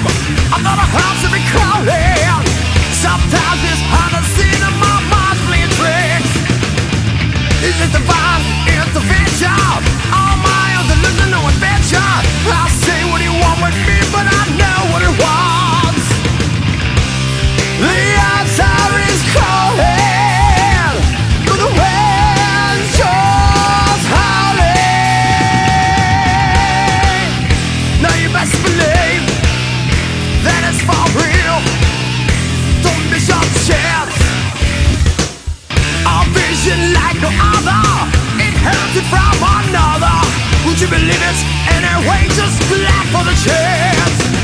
time. I'm not a house to be calling. Sometimes it's hard to see that my mind's playing tricks. Is it divine intervention? All my other losing no adventure. I say what you want with me, but I know what it wants. The answer is calling. From another, would you believe it? Anyway, just laugh for the chance.